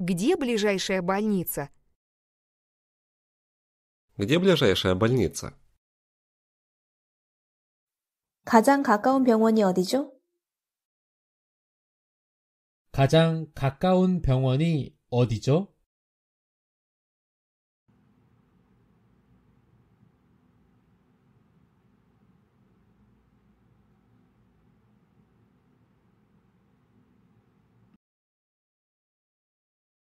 Где ближайшая больница? Где ближайшая больница? 가장 가까운 병원이 어디죠? 가장 가까운 병원이 어디죠?